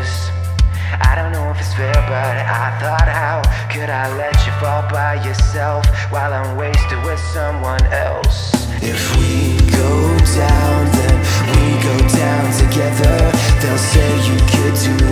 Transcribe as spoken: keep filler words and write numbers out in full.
this. I don't know if it's fair, but I thought, how could I let you fall by yourself while I'm wasted with someone else? If we go down, then we go down together. They'll say you could do